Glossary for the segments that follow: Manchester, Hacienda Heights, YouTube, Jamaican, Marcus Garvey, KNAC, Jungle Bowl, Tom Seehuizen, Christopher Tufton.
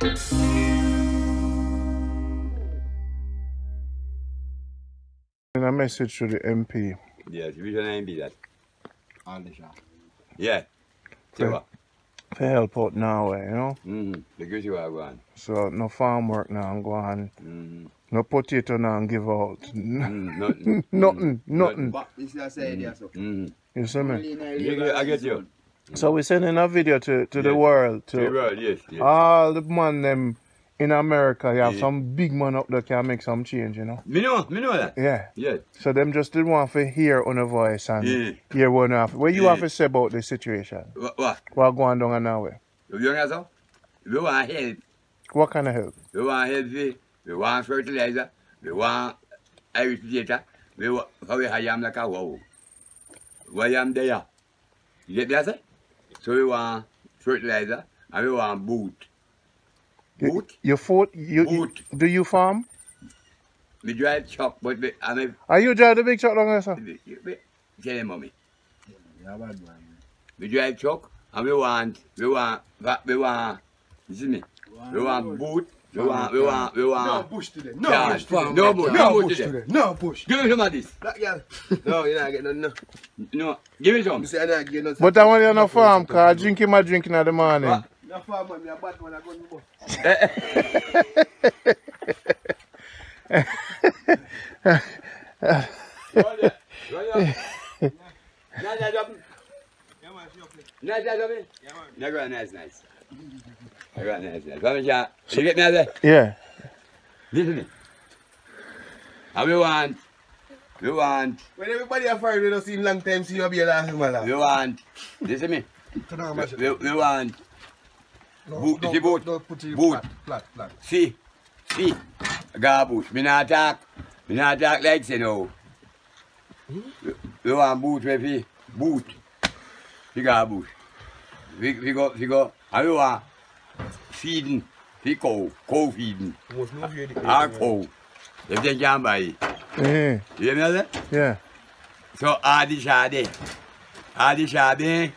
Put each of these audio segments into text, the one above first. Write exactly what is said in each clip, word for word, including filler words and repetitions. A message to the M P. Yes, you should M P that. Yeah. To, to help out now, you know? Mm-hmm. The good you are going. So, no farm work now, I'm going. Mm-hmm. No potato now, I'm give out. Mm, nothing. nothing. Nothing. This is the idea, so. You see me? I get you. So, we're sending a video to, to yes. the world. To the world, yes, yes. All the man, them. In America, you have yeah. some big man up there can make some change, you know. Me know, me know that. Yeah. Yeah. So them just didn't want to hear on a voice and yeah. hear one half. What you yeah. have to say about the situation? What? What? What going down and away? You know that so? We want help. What kind of help? We want help. We want fertilizer. We want Irish data. We want how we have like a wow. Why am there? You get that say? So we want fertilizer and we want boot. Boot? Your food? You, Boot. You, do you farm? We drive truck, but we, I mean... Are you drive the big truck longer, sir? We, we, tell him, mommy. Yeah, bad man. We drive truck, and we want, we want, we want, you see me? Wow. We want boot, we want, we want, we want... No bush today, no yeah. bush today. No bush, no, no bush today. today. No bush. Give me some of this. Black girl. No, you don't get no, no. No, give me some. I don't get no, but I want you no farm, because I drink him, I drink in the morning. What? Yeah. Listen. And we want, we want. When everybody are fired, we don't see him long time. See you be last man. We want. Listen me. We, we want. No, boot, no, boot, no, put it boot, flat, flat, flat. See, see, I got boot. Me not talk, me not talk like say no. Hmm? We want boot, we boot. We got boot. We, we go, we go, and we want feeding, we cow, cow feeding. Our cow, if they can buy it. Yeah. You know that? Yeah. So, all this are there. All this are there.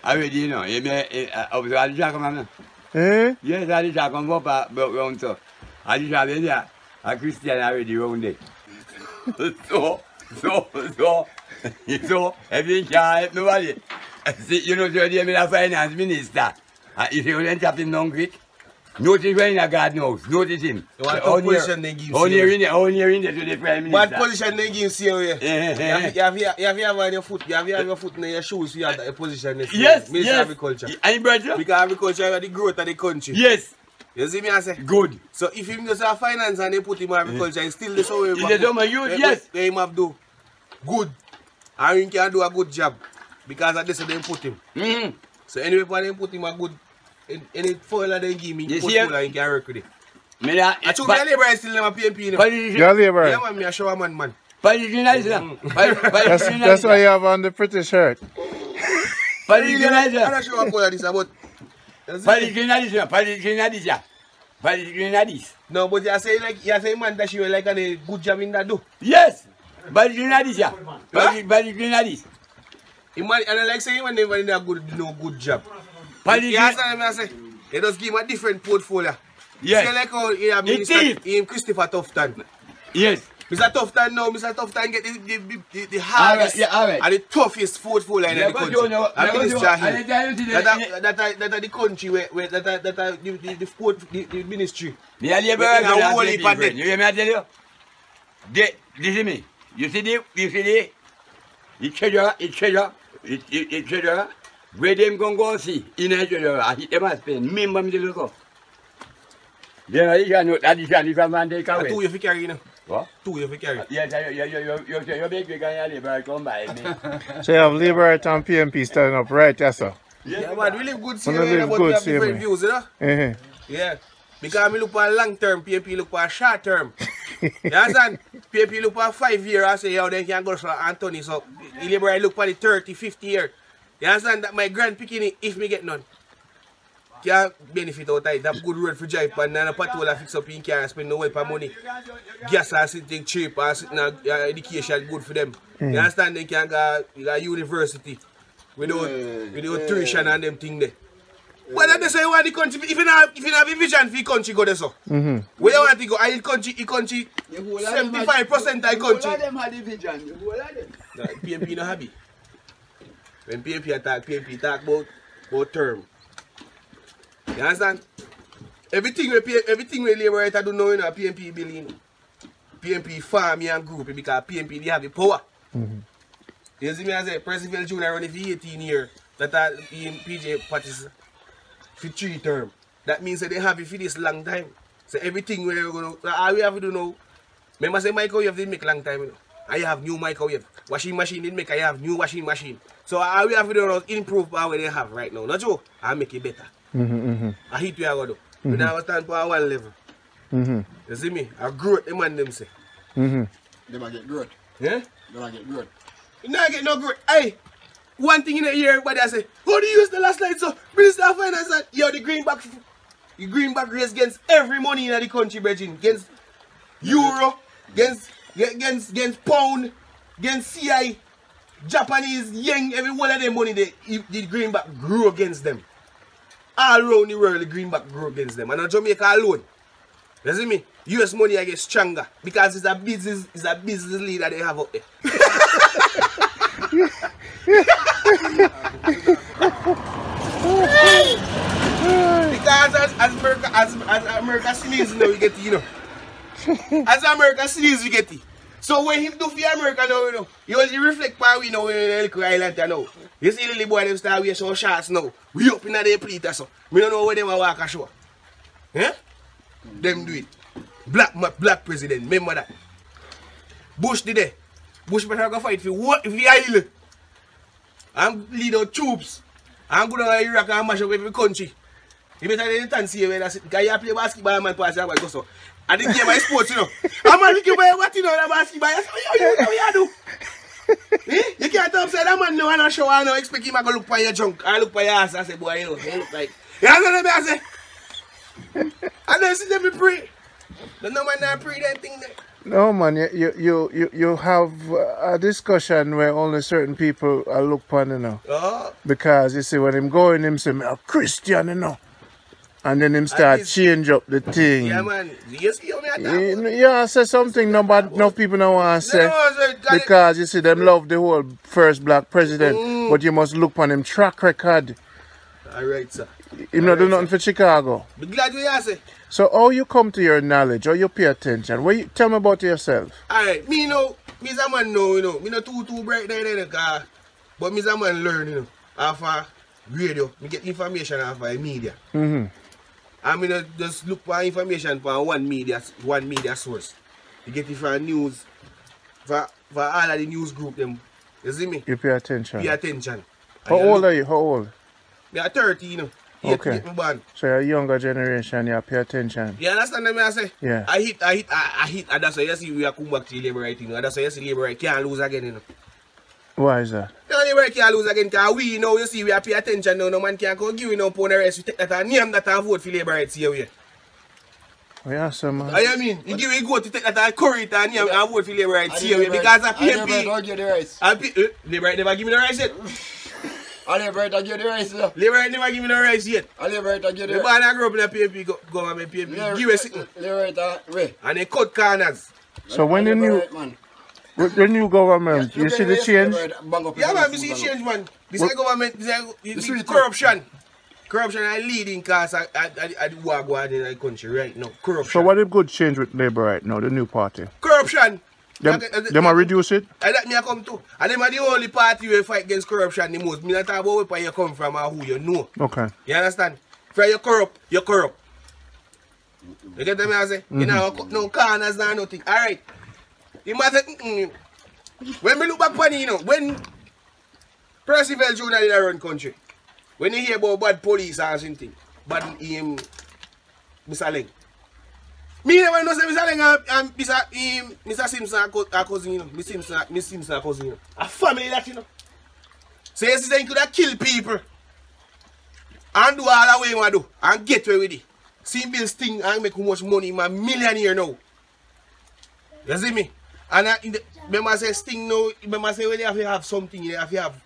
I already know, you may observe all the jackaman. Eh? Yes, all the jackaman go back round so. All the jackaman there, a Christian already round there. So, so, so, so, if you can't help nobody, see, you know, so they made a finance minister. And if you don't chop him down quick, notice when in a garden house, notice him. What position they give you? Only in there, only in there to the prime minister. What position they give you? You have your foot, you have your foot in your shoes, you have that position. Yes, yes. Agriculture. And brother? Because agriculture is the growth of the country. Yes. You see me I say? Good. So if him does have finance and they put him in agriculture, it's still the same way. They don't use, yes. They have do good. And he can do a good job. Because at this they put him. So anyway, when they put him a good And, and it further they give me, you put full and can work with it. I took my labor and still never pay me. Your labor? Yeah, man, I'm a shower man, man. Patricianizer. That's, that's why you have on the pretty shirt. Patricianizer. I'm not sure what color this is, but... Patricianizer, Patricianizer. Patricianizer. No, but you say, like, you say, man, that she was like a good job in that do. Yes! Patricianizer. Patricianizer. And I like saying, man, never did a good, no good job. He does give him a different portfolio. Yes. See, like how he administered him, Christopher Tufton. Yes. Mister Tufton now, Mister Tufton get the, the, the, the hardest right, yeah, right. and the toughest portfolio yeah, in the country. You know, I mean, you, that, that, that, that are the country where, where that, that, that are the, the, the, port, the, the ministry. Me a labor and a whole heap of debt. You hear me I tell you? They, this is me. You see the, you see the, the treasurer, the treasurer, the, the, the treasurer. Where them going to go see, in Nigeria, I hit them and spend, remember me to look up. Then I can know that is a different man take away. Two if you carry now. What? Two if you carry. Yes, you, you, you, you, you, you make me and your labor come by me. So you have labor and P M P standing up, right, yes sir? Yeah, yeah man, we live good see me, but we have different views, you know? Uh-huh. Yeah. Because we look for long term, P M P look for short term. You understand? P M P look for five years, I say, how they can go for Anthony, so the labor I look for the thirty, fifty years. You understand that my grand picking if me get none. Can't benefit out of it. That good road for drive and a patrol fix up in car and spend no way for money. Gas and sitting cheap and sitting uh, education good for them. Mm. You understand they can go to university without, yeah, without yeah. tuition and them thing there. But that they say you want the country, if you have, if you have a vision for the country, go there so. Mm-hmm. Where you want to go, I the country, the country, seventy-five percent of the country. All of them had the vision, all of them. No, P M P not happy. When P M P talk, P M P talk about, about term. You understand? Everything we P M P, everything we Labour right do now, you know, P M P bill, you know. P M P farm and group because P M P they have the power. Mm-hmm. You see me as a President Junior running for eighteen years, that are P J parties for three term. That means that they have it for this long time. So everything we're gonna all we have to do now. Remember say microwave didn't make long time. You know? I have new microwave. Washing machine didn't make, I have new washing machine. So all we have to do now is improve power they have right now. Not you, I make it better. Mm-hmm, mm-hmm. I hit we are gonna do. Mm-hmm. We now stand for our one level. Mm-hmm. You see me? I growth them and them say. Mm-hmm. They might get growth. Yeah? They might get growth. You not get no growth. Hey, one thing in the year everybody I say, how do you use the last slide? So Minister of Finance and yo the greenback the greenback race against every money in the country, Virgin. Against Euro, against against against pound, against C I, Japanese, yen, every one of them money they the greenback grew against them. All around the world the greenback grew against them. And in Jamaica alone. You see me? U S money I get stronger because it's a business, it's a business leader they have up there. Because as, as America as, as America sneezes now we get it, you know. As America sneezes we get it. So when he do for America now, you know, you only reflect power we know in Elko Island now. You see little boy them start wearing some shorts now. We up in their plate or so. We don't know where they will walk ashore. Yeah? Them do it. Black black president, remember that. Bush did it. Bush better go fight for what if he isle. And lead out troops. And go down to Iraq and mash up every country. You better than the Tansy when I sit guy play basketball man pass that go so. And the game my sports, you know. I'm not looking by what you know that basketball. You know you do. Eh? You can't tell say that man no and show and no expect him to go look for your junk. I look for your ass and say boy, you know, he look like. You know what I say? And then see them pray. No man not pray that thing there. No man, you you you you have a discussion where only certain people are looked upon, you know. Oh. Because you see when him going, him say a Christian, you know. And then him start change up the thing. Yeah man, you see how me at that. Yeah, I say something nobody no people don't want to say. No, no, no, because you see them love the whole first black president. Mm. But you must look upon him track record. Alright sir. Him not do nothing for Chicago. Be glad you hear say. So how you come to your knowledge, how you pay attention? What you, tell me about yourself. Alright, me know, me is a man know, you know, me not too too bright there in the car. But me is a man learn, you know, off of radio. Me get information off of media. Mm-hmm. And me not just look for information from one media one media source. You get it from news, for for all of the news group them. You see me? You pay attention. Pay attention. How and old look, are you? How old? They are thirty, you know. Okay. So you're a younger generation, you pay attention. You understand what I say? Yeah. I hit, I hit, I, I hit, and that's why you see we are come back to the Labour right, you know. That's why you see Labour right can't lose again, you know. Why is that? No, Labour right can't lose again, because we, you know, you see we are pay attention now, no man can't go give you no pound of rice, we take that and name that and vote for Labour right, see you here. Oh yeah, sir, man. I mean, you give you go to take that and curry it and name yeah. and vote for Labour right, see you here, because of P M P. I never give the rice. Labour right never give me the rice yet. I never right to give the rice, sir. Labour never give me no rice yet. I never right to give the rice. The man I grew up in the P M P go, go and make P M P. Labour, give us something. Labour right to where? And they cut corners. So when the new, right, the new government, yeah, you see the change? Right, yeah, man, you see the change, man. This is government, this is corruption. Corruption is leading cause at the war going in the country right now. Corruption. So what is good change with Labour right now, the new party? Corruption. Them, them, them a reduce it? And that me I come to. And them are the only party who fight against corruption the most. Me not talk about where you come from or who you know. Okay. You understand? If you're corrupt, you're corrupt. You get what I say? Mm-hmm. You know, no corners, no nothing. All right. You must say, mm-mm. When we look back on it, you know, when Percival Junior did run country, when you hear about bad police or something, bad um, Mister Leng. Me never know say Mister Leng and Mister Mister Simpson are cousin, you know. Mister Simpson, Mister Simpson are cousin, you know. A family that, you know. So you see, they could have killed people and do all that way you do and get away with it. See, Bill's thing and make too much money. He's a millionaire now. You see me? And I, the, remember say Sting now. Remember say when they have to have something, they have to have.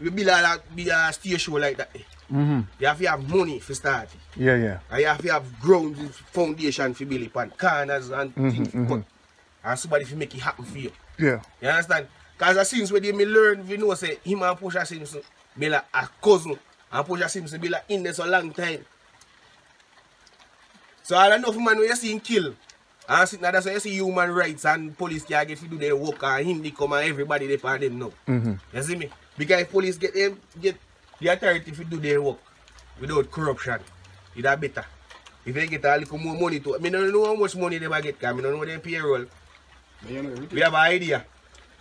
We build a, a stage show like that. Mm-hmm. You have to have money for starting. Yeah, yeah. And you have to have ground foundation for building and corners and mm-hmm, things mm-hmm. cut. And somebody to make it happen for you. Yeah. You understand? Because the things where they learn, you know, say, him and Pusha Simpson be like a cousin. And Pusha Simpson be like in there so long time. So I don't know if man when you see him kill. And sitting there, so you see human rights and police can't get to do their work and him they come and everybody they pay them now. Mm-hmm. You see me? Because police get them, get the authority to do their work without corruption. It's better. If they get a little more money to, I don't know how much money they get because I don't know their payroll. We have an idea.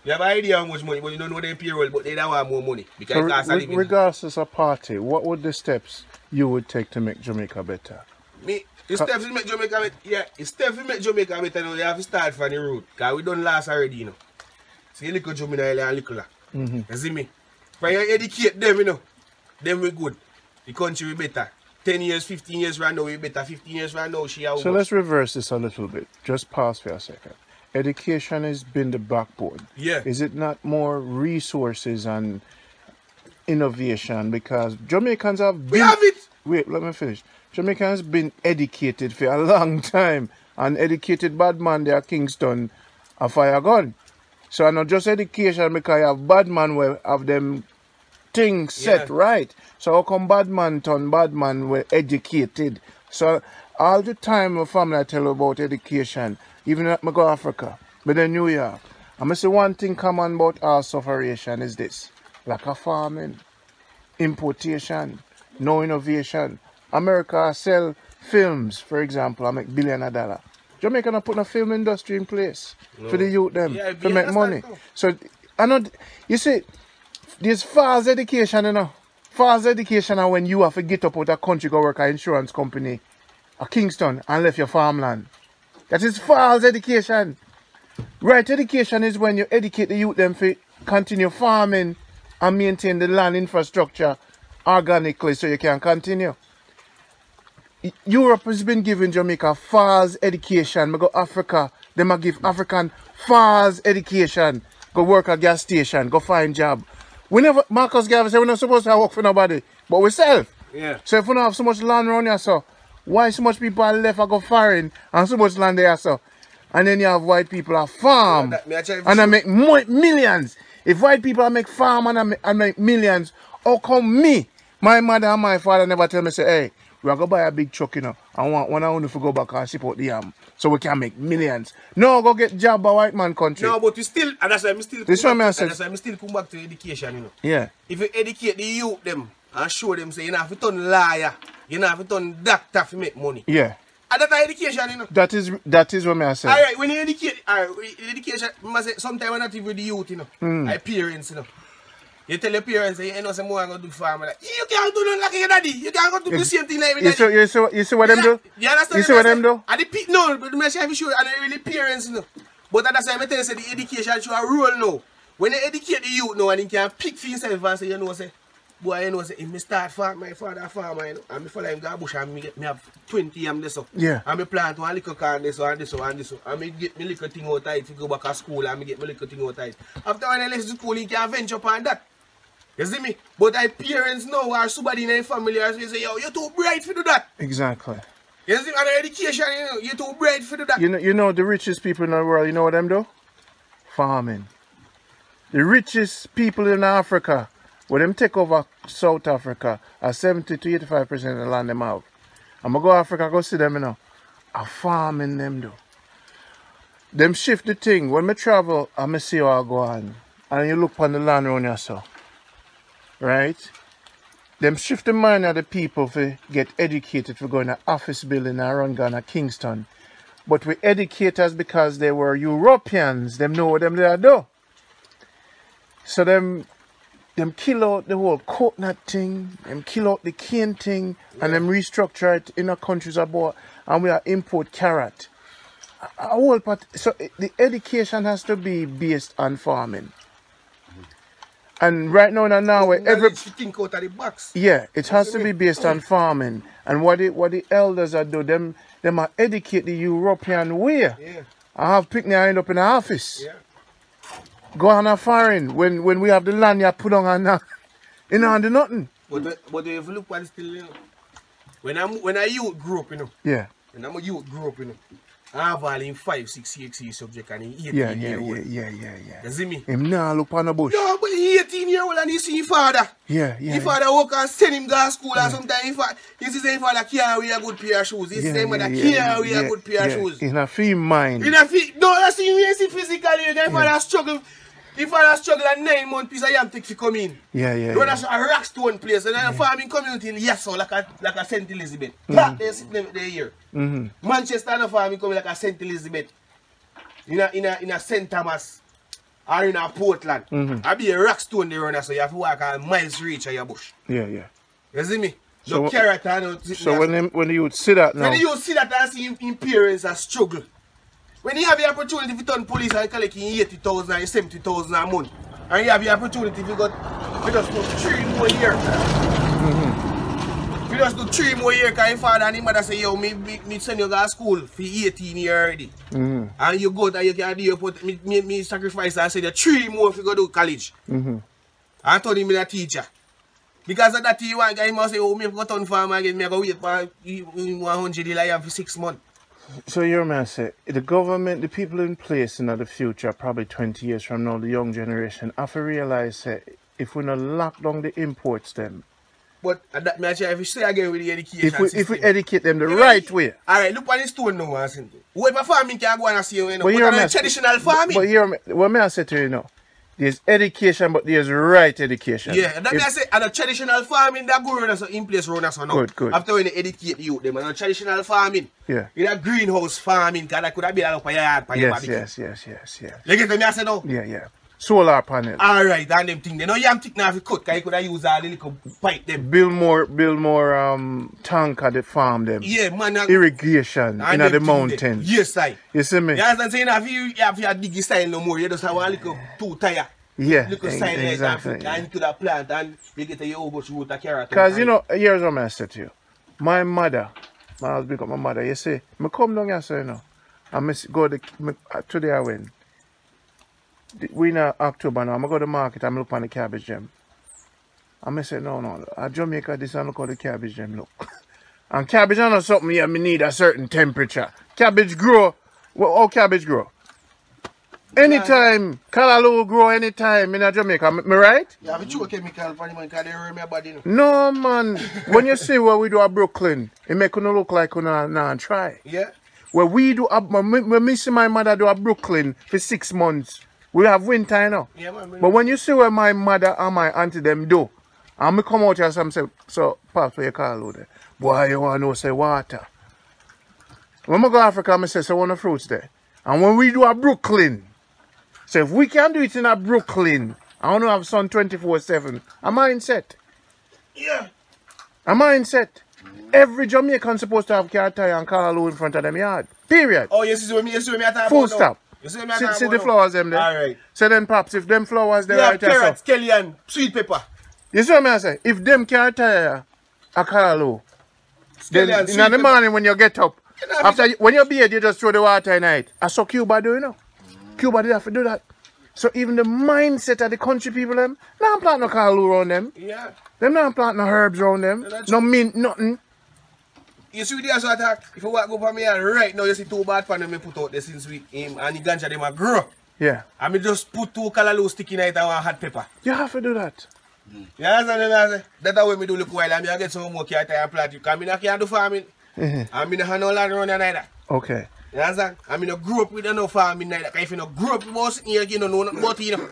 You have an idea how much money, but you don't know their payroll, but they don't have more money. Because so that's re regardless of party, what would the steps you would take to make Jamaica better? Me, the Ca steps to make Jamaica better, yeah, the steps to make Jamaica better now, you have to start from the road. Because we done last already, you know. See, little Jamaica and little la. Mm-hmm. You see me? When you educate them, you know, them we good. The country we better. ten years, fifteen years right now, we better. fifteen years right now, she out. So let's reverse this a little bit. Just pause for a second. Education has been the backbone. Yeah. Is it not more resources and innovation? Because Jamaicans have been... We have it! Wait, let me finish. Jamaicans have been educated for a long time. And educated bad man there at Kingston a fire gun. So not just education because you have bad man where have them things set yeah. right. So how come bad man turn bad man were educated? So all the time my family I tell about education. Even at I go Africa, but in New York. And I say one thing common about our sufferation is this. Lack of farming, importation, no innovation. America sell films, for example, and make billion a dollar. Jamaica not put a film industry in place no. for the youth them, yeah, to make money. Though. So, I know, you see, there's false education, you know. False education and when you have to get up out of country, go work at an insurance company, at Kingston, and left your farmland. That is false education. Right education is when you educate the youth them for continue farming and maintain the land infrastructure organically so you can continue. Europe has been giving Jamaica false education. We go Africa, they might give African false education. Go work at gas station, go find job. We never, Marcus Garvey said we're not supposed to work for nobody, but we sell. Yeah. So if we don't have so much land around here, so why so much people are left and go foreign and so much land there so? And then you have white people are farm yeah, that, and I make mo millions. If white people are make farm and I make, I make millions, how come me? My mother and my father never tell me say, hey, we are gonna buy a big truck, you know, and want one only for go back and ship out the yam so we can make millions. No, go get job by white man country. No, but we still and that's why I'm still this come back, and that's why I'm still come back to education, you know. Yeah. If you educate the youth them and show them say you know if you turn liar. You know, have done doctor to make money. Yeah. And that's education, you know. That is that is what I say. Alright, when you educate, alright, education, I say sometimes we're not even the youth, you know. Mm. Like parents, you know. You tell your parents, you know, some more I'm gonna do farm. Like, you can't do nothing like your daddy. You can't go do the same thing like your daddy. You see, you see, you see what them do? You understand? You see what them do? And the people, no, but I'm sure and really parents, you know. But that's why I tell you say the education should rule now. When you educate the youth now and you can pick for yourself and say, you know, say. Boy, you know, say, if I start farm, my father farmer, you know, and my father him go bush and me, me have twenty am this so. Yeah. And me plant one little can this so, and this so, and this so. And me get my little thing out of it to go back to school and me get my little thing out of it. After when I left school, he can venture upon that. You see me? But my parents now or somebody in their family or they say, yo, you're too bright to do that. Exactly. You see, and education, you know, you're too bright to do that. You know, you know the richest people in the world, you know what them do? Farming. The richest people in Africa. When them take over South Africa, at seventy to eighty-five percent of the land them out. I'm going to go Africa, go see them, you know. I farm in them, though. Them shift the thing. When I travel, I see how I go on. And you look on the land around yourself. Right? Them shift the mind of the people for get educated for going to office building around Ghana, Kingston. But we educators because they were Europeans. Them know what them they do. So them... Them kill out the whole coconut thing, them kill out the cane thing, yeah. and them restructure it in our countries abroad, and we are import carrot. A whole part, so the education has to be based on farming. Mm-hmm. And right now, now, now where every think out of the box. Yeah, it has to be based on farming. And what the what the elders are doing, them them are educate the European way. Yeah. I have picnic, I end up in the office. Yeah. Go on a foreign when when we have the land you put on and uh, in hand nothing. But but if you look at still, you know, when I when I youth grew up, you know. Yeah. When I'm a youth grew up, you know. I have all in five, six, six year subject and he eighteen yeah, year old. Yeah, yeah, yeah, yeah. You see me? Him now look on the bush. No, but he eighteen year old and he see his father. Yeah, yeah. His father work and send him to school yeah. and sometimes he, fa he see his father can't wear a good pair of shoes. He yeah, see his mother yeah, can't wear a yeah, good pair yeah. of shoes. In a free mind. In a free, no, that's him you see physically. His yeah. father struggle. His father struggle and nine month piece of yam take to come in. Yeah, yeah. No, that's yeah. a rock stone place. And then yeah. a farming community in Yasso, like a like a Saint Elizabeth. Mm. That they sit there here. Mm -hmm. Manchester and a farming coming like a Saint Elizabeth. In a in a in a Saint Thomas or in a Portland. Mm -hmm. I be a rock stone there on so you have to walk a miles reach of your bush. Yeah, yeah. You see me? So, so carrot and So when them, when you would see that now. When you would see that I see him in parents a struggle. When you have the opportunity to turn police and collect eighty thousand and seventy thousand a month, and you have the opportunity to just do three more years. Mm-hmm. You just do three more years because your father and your mother say, yo, me, me, me send you to school for eighteen years already. Mm-hmm. And you go there, you can do your put, me, me, me sacrifice and say, three more if you go to college. Mm-hmm. And turn him in a teacher. Because of that, you want guy must say, oh, me go turn farmer again, me go wait for one hundred dollars for six months. So your man said, the government, the people in place in the future, probably twenty years from now, the young generation, have to realize that if we not lock down the imports them. But uh, that matter if you say again with the education if we, system. If we educate them the if right we, way. Alright, look at this stone now. Whoever farming can go and see you, you know, but put on a traditional farming. But here, what may I say to you now? There's education, but there's right education. Yeah, that if, I say, and the traditional farming that go around us in place around us or not. Good, good. After when they educate you, them and the traditional farming. Yeah. In a greenhouse farming, because that could have been a yard. Yes, yes, yes, yes, yes. You get what I say now? Yeah, yeah. Solar panel. All right, and them thing. They know you have to cut, because you could have used all the little pipe them. Build more, build more um, tank at the farm them. Yeah, man. I, Irrigation in the mountains. Them. Yes, I. You see me? You understand saying if you have your diggy style no more, you just have a little two tire. Yeah, look exactly. Like yeah. And to the plant and you get a yogurt root, a carrot. Because you know, here's what I said to you. My mother, when I was big up my mother, you see, I come down here, so you know, I go to, me, today I went. We in October now, I go to the market and I look on the cabbage gem. And I said, no, no, I Jamaica this and look at the cabbage gem, look. And cabbage is not something you need a certain temperature. Cabbage grow, well, how cabbage grow? Anytime, Kalalo grow anytime in Jamaica, am I right? Yeah, but you a chemical for them because they ruin my body. No, man. When you see what we do at Brooklyn, it make you look like you don't try. Yeah. When we do, when me see my mother do at Brooklyn for six months, we have winter, you know. Yeah, man. But when you see what my mother and my auntie them do, and me come out here and say, so, pass where you call out there. Boy, you want to say water. When I go to Africa, I say, so one of the fruits there. And when we do at Brooklyn, so if we can do it in a Brooklyn, I want to have sun twenty-four seven. A mindset. Yeah. A mindset. Every Jamaican supposed to have car tie and car low in front of them yard. Period. Oh, yes, you see what me, you see what me at full stop. You see, me see, see the flowers them there. All right. So then, perhaps, if them flowers there, right there. Carrots, so, scallion, sweet pepper. You see what I say? If them car tie a car low, then in the pepper. Morning when you get up, you know, after you, when you're beard, you just throw the water in it. I saw Cuba do, you know. Cuba did have to do that. So even the mindset of the country people, them, not plant no kalu around them. Yeah. Them not plant no herbs around them. Yeah, no mint, nothing. You see the answer attack. If you walk up on me right now, you see too bad for them, I put out there since we aim and the ganja them a grow. Yeah. And me just put two kalaloo stick in it and one hot pepper. You have to do that. Mm. You understand? That's how we do look while and I get some more carrot and plant. You come in I can't do farming. Mm-hmm. And I don't have no land around either. Okay. You understand? I mean, I grew up with no farming neither. If you don't grow up with most here, you don't know nothing about it, you know.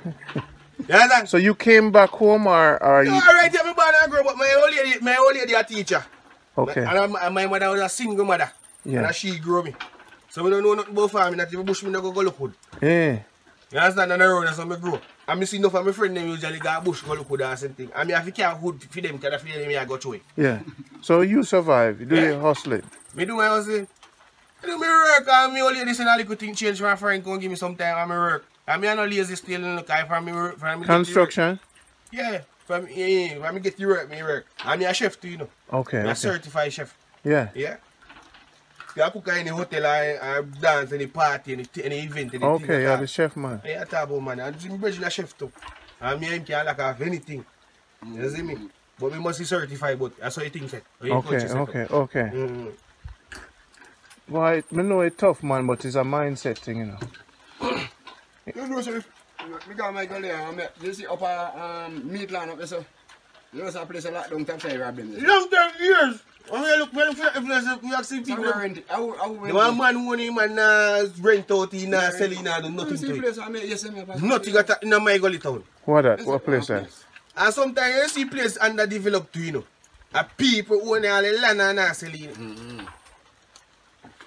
You understand? So you came back home or are you? No, alright, everybody I grew up, but my old lady, my old lady a teacher. Okay. And I, my mother was a single mother. Yeah. And she grew me. So we don't know nothing about farming, that if you bush me, I go go look hood. Yeah. You understand? And around that's how I grow. And I see enough of my friends usually go bush go look hood or something. And I have to carry hood for them because for them I got away. Yeah. So you survive, you do yeah. your hustling. Me do my hustling. I do my work and my old lady said all the good things change. My friend come give me some time and my work. And I don't lazy still in the car from my work. From construction? Yeah, from yeah, when I get to work, I work. And I'm a chef too, you know. Okay. I'm okay. A certified chef. Yeah. Yeah. So I cook in the hotel and I dance in the party, in the, in the event, in the okay, like you're that. The chef, man. Yeah, I talk about man. And I'm a chef too. And I'm a chef too. And I can't lack of anything. You see me? But we must be certified, but that's how you think it. You okay, okay, it okay. Mm. Well, I, I know it's tough, man, but it's a mindset thing, you know. You know, sir, we got my girl there. You see up um, Midland up there, sir. You know, sir, place a lot down top side robbing this. Long time years. When we look, when we have seen people. The one man who own him and uh, rent out, he not sell, he not do nothing to it. Nothing at in my girl town. What that? What place that? And sometimes you see place underdeveloped too, you know. And people own all the land and not sell it.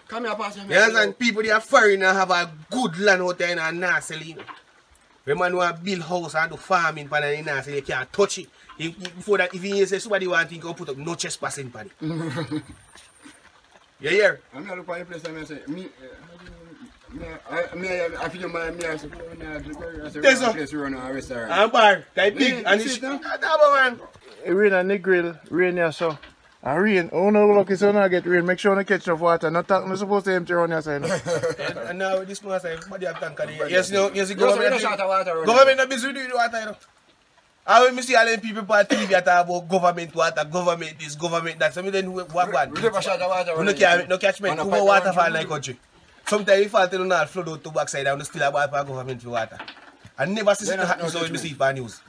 Come here, Pastor. Yes, and people they are foreign and have a good land out there and not sell it. When man who build house and do farming, and not sell it, you can't touch it. If, before that, if you say somebody want to put up no trespassing pan. You hear? I'm not looking at the place and I say, me, I feel my, me, I say, there's a place around a restaurant. I'm bar, that big, and it's, that's man. It rain and it grill, rain here, so. And rain, oh no, look, it's gonna get rain, make sure you catch enough water. Not talking, I'm supposed to empty around your side. And now, this man says, what do you have tank on here? Yes, no, yes, the government. Government is busy doing water, you know. I when I see all them people on T V that talk about government water, government this, government that. Some of them who walk on. We never shot the water. We no catchment. No catchment. Who more water fall in the country? Sometimes we fall till we flood out to backside and we still have water for government water. I never see something happen so we see it on news.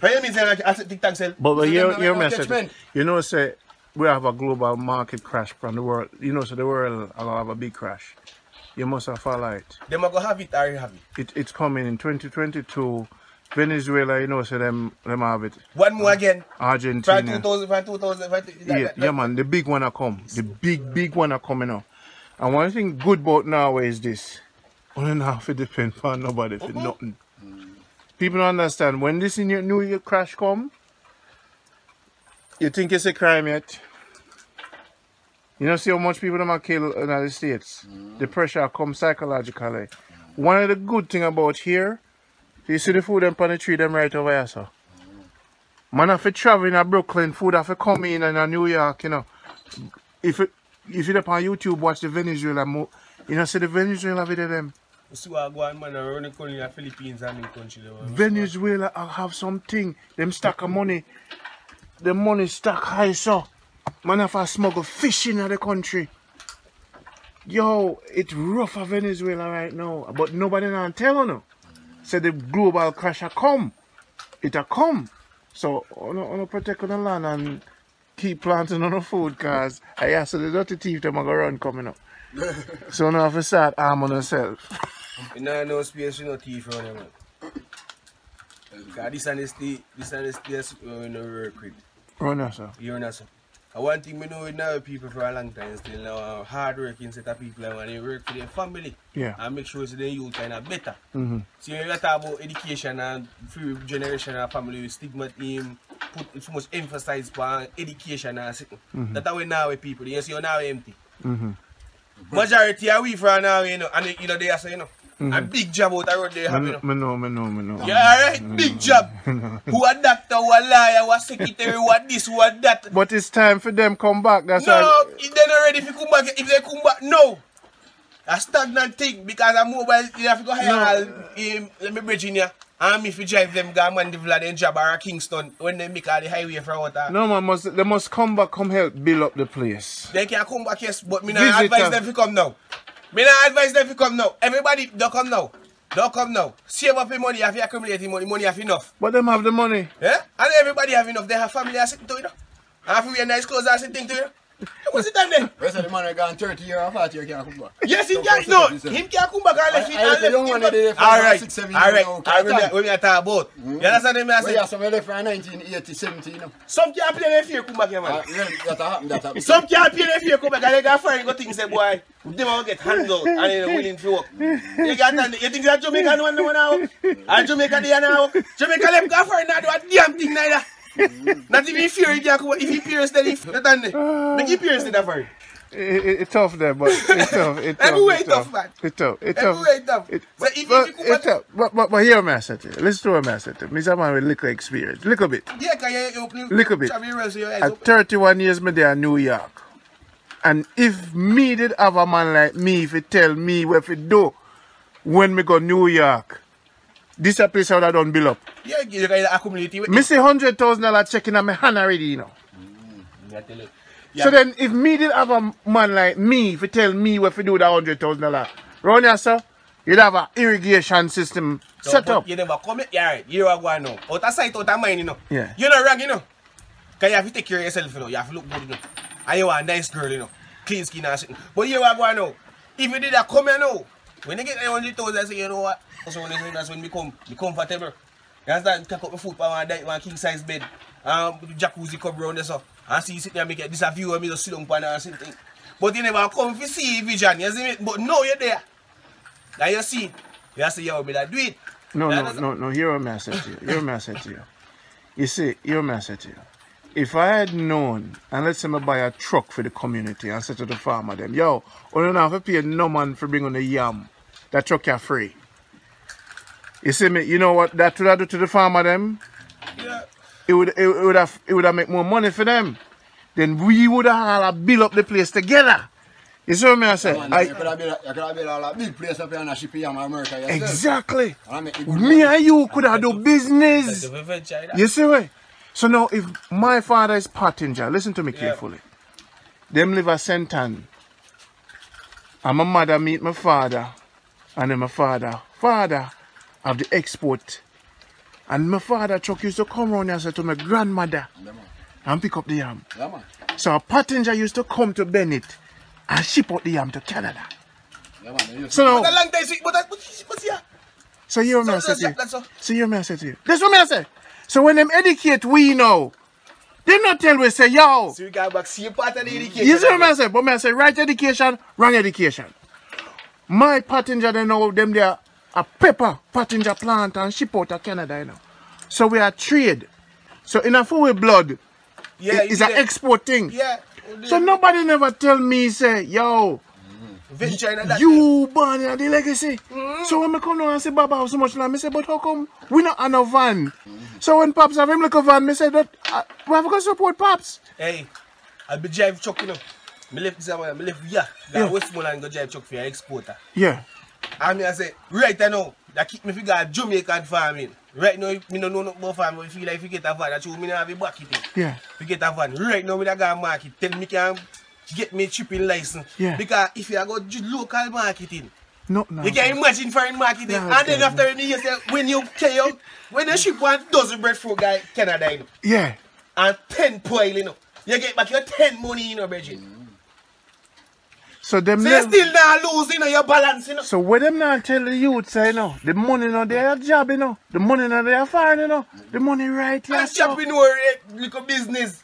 But you mean say I think tank sell? But your your message, you know, say we have a global market crash from the world. You know, so the world will have a big crash. You must have followed it. They might go have it. Already have it. It it's coming in twenty twenty-two. Venezuela, you know, so them, them have it. One more uh, again. Argentina. From two thousand, from two thousand, from two thousand, yeah, yeah, man, the big one are come. The big, big one are coming up. And one thing good about now is this. One and a half it depends on nobody for mm-hmm. nothing. People don't understand. When this in your New Year crash come, you think it's a crime yet. You know, see how much people them are killed in the States. Mm-hmm. The pressure comes psychologically. One of the good thing about here, you see the food them on the tree them right over here, sir. Man, if you travel in Brooklyn, food have to come in in New York, you know. If you if you're up on YouTube, watch the Venezuela mo, you know, see the Venezuela video them. You see what go on, man, around the country, the Philippines and the country. Venezuela have something. Them stack of money. The money stack high, sir. Man, if I smuggle fish in the country. Yo, it's rough for Venezuela right now, but nobody can tell you. Say the global crash a come, it a come. So on a, on a protect on the land and keep planting on the food, cause I asked the dirty thief them a go run coming up. So now have to start arming yourself. You know, no space, you no thief around them. Cause this and this, this and this, this we no work with. Run us up. You run us up. And one thing we know with now people for a long time still now uh, hard working set of people and they work for their family. Yeah. And make sure so their youth kind of better. Mm-hmm. See when you talk about education and free generation and family we stigma in put so much emphasis on education and sitting. Mm-hmm. That's how we now with people. You see you now empty. Mm-hmm. Majority are we for now, you know, and you know they are saying, you know. Mm-hmm. A big job out the road they have, you know. Me know, me know, me know. Yeah, alright, mm-hmm. Big job. Mm-hmm. Who a doctor, who a lawyer, who a secretary, who a this, who a that. But it's time for them come back, that's all. No, if they're not ready, if you come back, if they come back, no. A stagnant thing, because a mobile, you have to go hire no. um, Virginia. And me if you drive them, go and the Vlad and job or Kingston, when they make all the highway for water. No, man, must, they must come back, come help build up the place. They can come back, yes, but me not advise them to come now. Me not advise them to come now. Everybody, don't come now. Don't come now. Save up your money, have you accumulated money, money have enough. But them have the money. Yeah? And everybody have enough. They have family and sitting to you know. And have you wear nice clothes and sitting to you know. What's it done then? Rest of the man gone thirty years or forty years can't come back. Yes, he can't. No, him can't come back and left it. I don't want to do that for six, seven years. All right, all right. What we talk about? You understand what I say? Yeah, some left for nineteen eighty, seventy, you know. Some can't play their fear come back here, man. That happened, that happened. Some can't play their fear come back and they got fired and go things say, boy, they won't get handed out and they're willing to work. You think that Jamaican one don't want to work? And Jamaican they don't want to work? Jamaican left got fired and don't do a damn thing neither. Not even fear you can't come if he peers then if not on there. Make you peers in that for it. It's tough there, but it's tough. It's tough. Everywhere it's tough, man. It's tough. It's tough. Everywhere it's tough. So if you it's tough. But but but here I'm at it. Let's throw him at it. Mister Man with little experience. Little bit. Yeah, can you little bit. At thirty-one years me there in New York. And if me did have a man like me, if he tell me what he do when me go New York, This a place how that don't build up. Yeah, you can accumulate it. Me see hundred thousand dollar check in my hand already, you know. Mm, yeah. So then if me did have a man like me, if you tell me what to do with that hundred thousand dollar, round here, sir, you'd have an irrigation system so, set up. You never come here, you are going now. Out of sight, out of mind, you know. Yeah. You're not wrong, you know. Because you have to take care of yourself, you know. You have to look good, you know. And you are a nice girl, you know. Clean skin and shit. But you are going now. If you did that come here now, when you get a hundred thousand, I say, you know what? So when I, that's when we come, we comfortable. That's that take up my foot power and my king size bed. Um jacuzzi come round there so and see you sit there and make it this a view of me just sit down and see thing. But you never come if you see vision, you see me? But now you're there. Now you see. You see how me that do it. No, that no, no, no, you're a message to you. You're a message to you. You see, you're a message to you. If I had known, and let's say I buy a truck for the community and said to the farmer them, yo, I don't have to pay no man for bringing the yam. That truck is free. You see me, you know what that would have do to the farmer them? Yeah. It would it, it would have it would have make more money for them. Then we would have built up the place together. You see what I said? Yeah, I, you could have built a big place up here and ship it in America yourself. Exactly. And me and you could have do business. You see what? So now if my father is Pottinger, listen to me yeah. carefully. Them live a sentence. And my mother meet my father. And then my father, father. Of the export. And my father Chuck used to come round here to my grandmother yeah, and pick up the yam. Yeah, so a Pottinger used to come to Bennett and ship out the yam to Canada. Yeah, man, so now, but a long time, but that, but, but yeah. So you so, so, so, so, so. so you may say to you. That's what I say. So when them educate we know, they not tell we say yo. So you got back see part of the education. You see what I say? But I say right education, wrong education. My Pottinger they know them there. A pepper Pottinger plant and ship out to Canada, you know. So we are trade. So in a full blood, yeah, it, it's an export thing. Yeah. So nobody never tell me, say, yo, mm. you born in the legacy. Mm. So when I come now and say, Baba, how so much land? I say, but how come we not have no van? Mm. So when Pops have him like a van, I say, that, uh, we have to support Pops. Hey, I'll be jive chuck, you know. I left this one, I left here. I yeah. waste more and go jive chuck for your exporter. Yeah. And I say, right now, that keep me figure out Jamaican farming. Right now, me don't know no more farming, but I feel like if you get a van, that's why me don't have a back it. Yeah. If you get a van, right now, me don't go to market. Tell me can get me a shipping license. Yeah. Because if you go to local marketing, no, no, you can imagine foreign marketing. No, and then no, after no. you say, when you pay up, when you ship one dozen bread for guy Canada, you know, yeah. and ten poil, you know, you get back your ten money, you know, Virgin. So them so never, still not losing you know, your balance, you know. So when them not tell the youth, say, you know, the money not their job, you know. The money not their farm, you know. The money right here. I'm shopping over little business.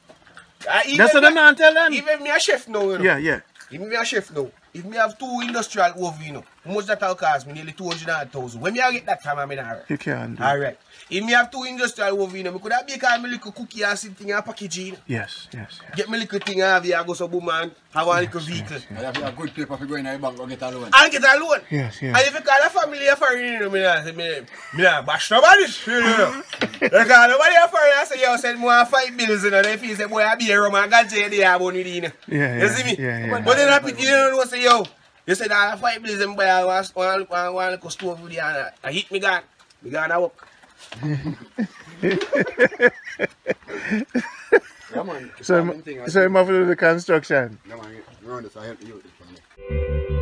Uh, That's what them not tell them. Even me a chef now, you know. Yeah, yeah. Even me a chef now. If me have two industrial oven, you know, how much that will cost me? Nearly two hundred thousand. When me I get that time, I mean, all right. You can do. All right. If me have two industrial oven, you know, I could have bake a little cookie and something and package it. You know. Yes, yes, yes. Get me little thing and have you go so boom and have a yes, little vehicle. Yes, yes. I have a good paper for going to the bank and get a loan. And get a loan. Yes, yes. And if you call a family a foreign, you know, I say, me, me not bash nobody. You know. You call nobody a foreign and say, yo, send me five bills, you know, then you say, boy, I be a rum and ganja, they have one with you, you know. Yeah, yeah. You see me? Yeah, yeah. But then I put, you know, say, yo, you said I have five bills and buy a one, one, one, one little stove with you and I, I hit me gun. Me gun I walk. Yeah, man, so, so I'm, so I'm after the construction. No, man, you know this, I help you with this one.